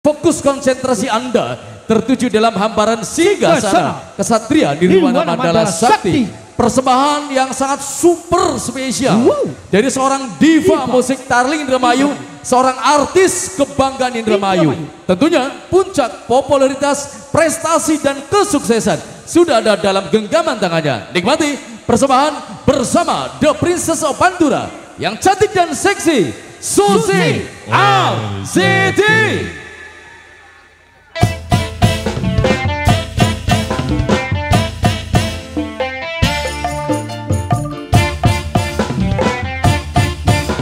Fokus konsentrasi Anda tertuju dalam hamparan Singgasana Kesatria Nirwana Mandala Sakti. Persembahan yang sangat super spesial dari seorang diva musik Tarling Indramayu, seorang artis kebanggaan Indramayu. Tentunya puncak popularitas, prestasi dan kesuksesan sudah ada dalam genggaman tangannya. Nikmati persembahan bersama The Princess of Pantura yang cantik dan seksi, Susy Arzetty.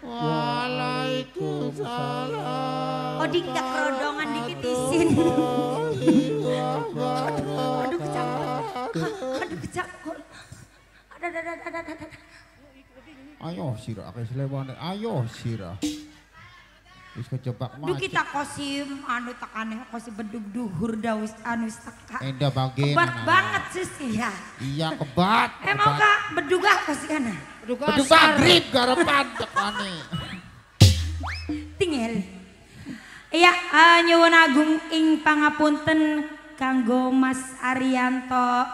Waalaikumsalam. Oh, dikit kerodongan dikit isin. Aduh kecakon. Ayo sirah, aku selewane. Ayo sirah. Wis kejebak macet. Duh kita kosim anu tekane kosim bedug duhur da wis anu teka. Endah bagian. Kebat banget sis ya. Iya kebat. Emang ka bedugah kosikana. Bedugah magrib garepan tekane. Tinggal. Iya nyuwun agung ing pangapunten kanggo Mas Aryanto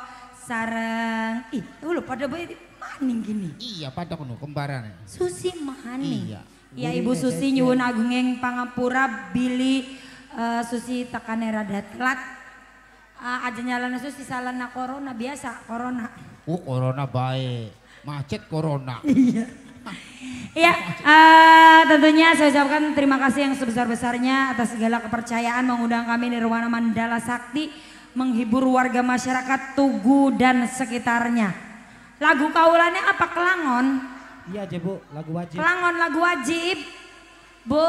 sareng lho pada maning gini. Iya pada kono kembarane. Susy maning. Iya. Ya Ibu Susy nyuwun agungeng pangapura bili Susy takane rada telat aja nyalana Susy salana corona biasa corona. Corona baik macet corona. Iya. Iya tentunya saya ucapkan terima kasih yang sebesar-besarnya atas segala kepercayaan mengundang kami Nirwana Mandala Sakti menghibur warga masyarakat Tugu dan sekitarnya. Lagu kaulannya apa Kelangon? Iya aja Bu, lagu wajib. Kelangon lagu wajib. Bu.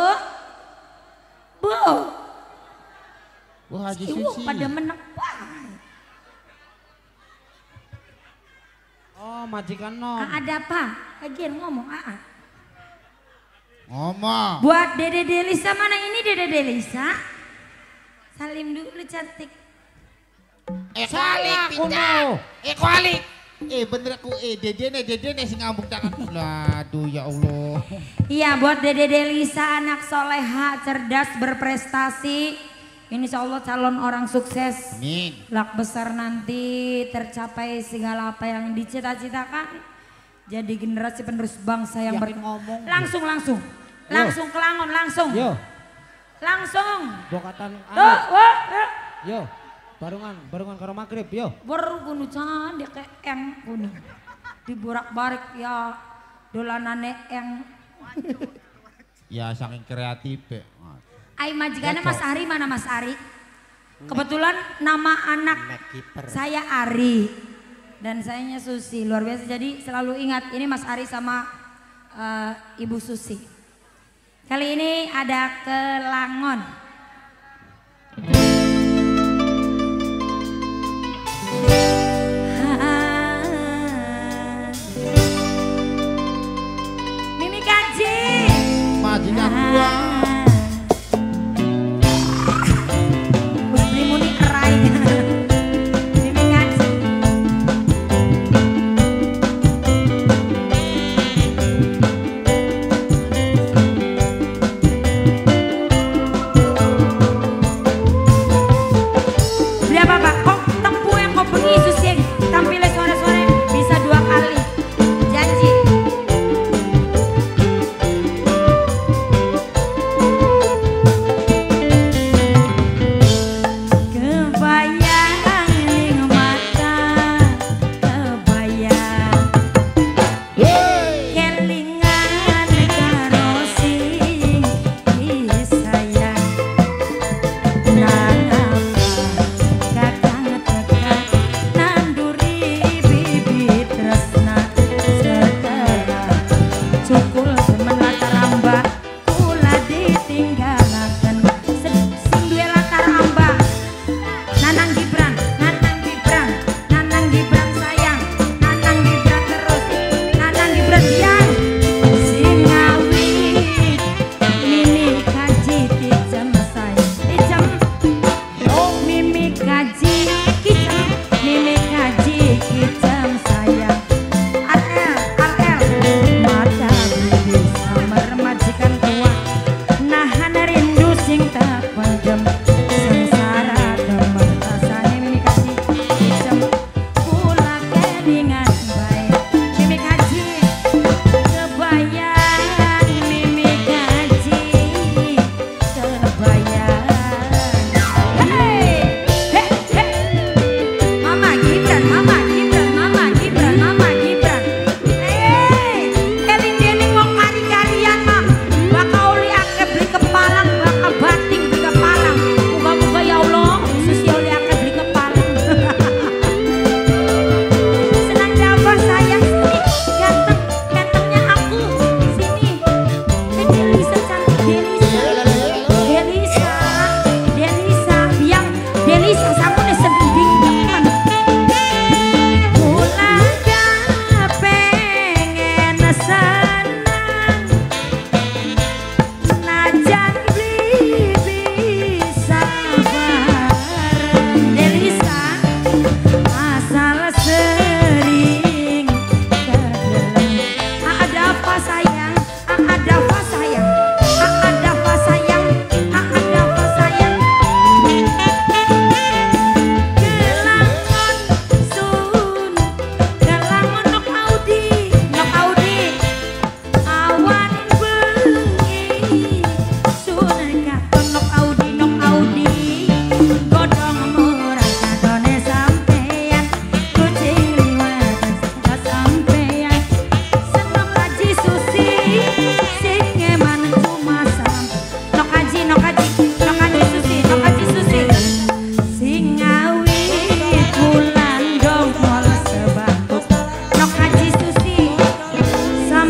Bu Haji Susy. Pada menek. Oh majikan nom. Ada apa? Kagian ngomong. Ngomong. Buat Dede Delisa mana ini Dede Delisa? Salim dulu cantik. Salah aku mau. Bener aku dede sing ngambung tangan. Aduh ya Allah. Iya buat Dede Delisa anak soleha, cerdas, berprestasi. Insya Allah calon orang sukses. Amin. Lak besar nanti tercapai segala apa yang dicita-citakan. Jadi generasi penerus bangsa yang berkembang. Langsung Kelangon langsung. Yo. Langsung. Bokatan anak. Yo. Barungan karo magrib yo. Bergunu can dia keeng kuning. Diborak-barik ya dolanane eng. Ya saking kreatif ya. Ai majikane Mas Ari mana Mas Ari? Kebetulan nama anak saya Ari dan sayanya Susy. Luar biasa jadi selalu ingat ini Mas Ari sama Ibu Susy. Kali ini ada Kelangon.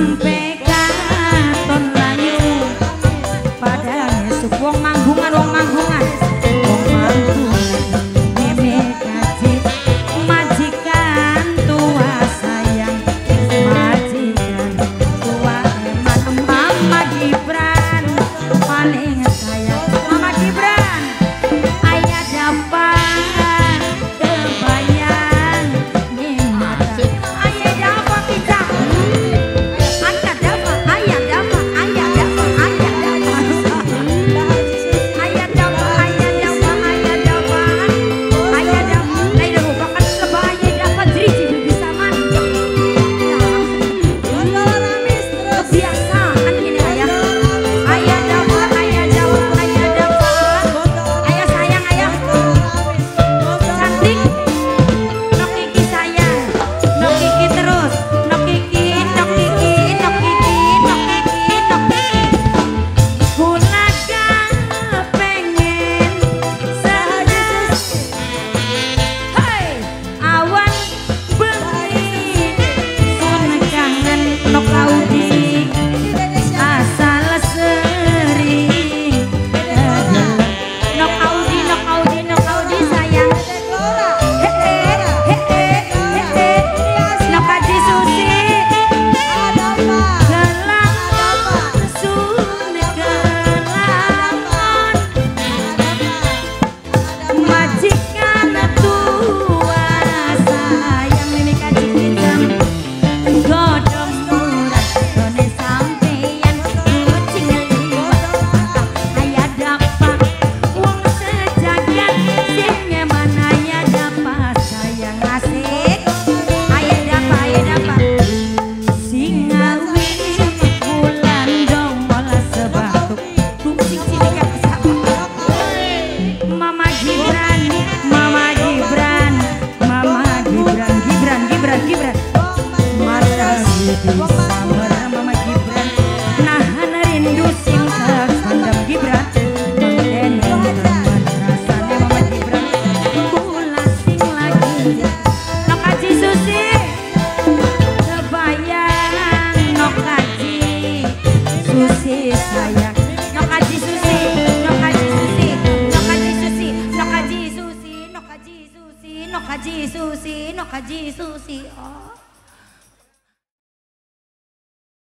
sampai katon layu padahal esuk wong manggungan Nok Haji Susy, oh.